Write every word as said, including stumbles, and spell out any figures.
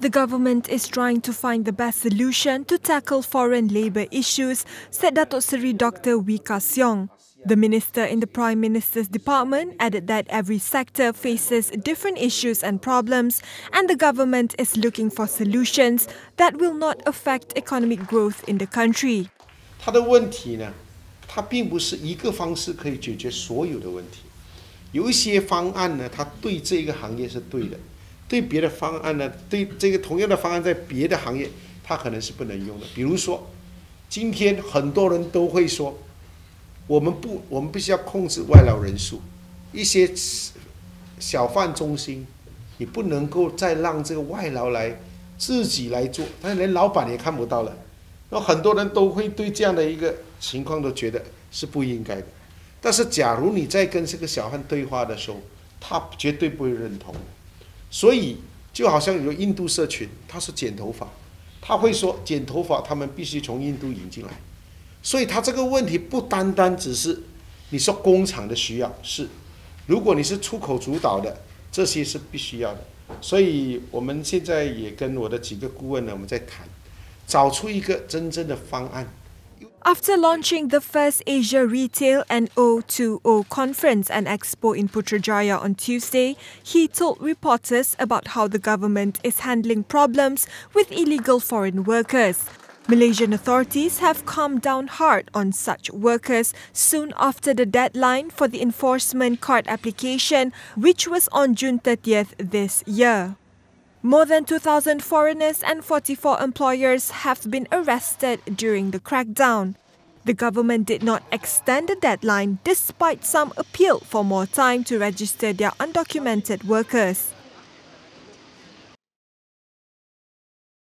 The government is trying to find the best solution to tackle foreign labour issues, said Datuk Seri Doctor Wee Ka Siong. The minister in the Prime Minister's department added that every sector faces different issues and problems, and the government is looking for solutions that will not affect economic growth in the country. 它的问题呢，它并不是一个方式可以解决所有的问题。有一些方案呢，它对这个行业是对的，对别的方案呢，对这个同样的方案在别的行业，它可能是不能用的。比如说，今天很多人都会说。 我们不，我们必须要控制外劳人数。一些小贩中心，你不能够再让这个外劳来自己来做，但是连老板也看不到了。那很多人都会对这样的一个情况都觉得是不应该的。但是，假如你在跟这个小贩对话的时候，他绝对不会认同。所以，就好像有印度社群，他是剪头发，他会说剪头发他们必须从印度引进来。 所以，它这个问题不单单只是你说工厂的需要是，如果你是出口主导的，这些是必须要的。所以，我们现在也跟我的几个顾问呢，我们在谈，找出一个真正的方案。 After launching the first Asia Retail and O two O Conference and Expo in Putrajaya on Tuesday, he told reporters about how the government is handling problems with illegal foreign workers. Malaysian authorities have come down hard on such workers soon after the deadline for the enforcement card application, which was on June thirtieth this year. More than two thousand foreigners and forty-four employers have been arrested during the crackdown. The government did not extend the deadline despite some appeal for more time to register their undocumented workers.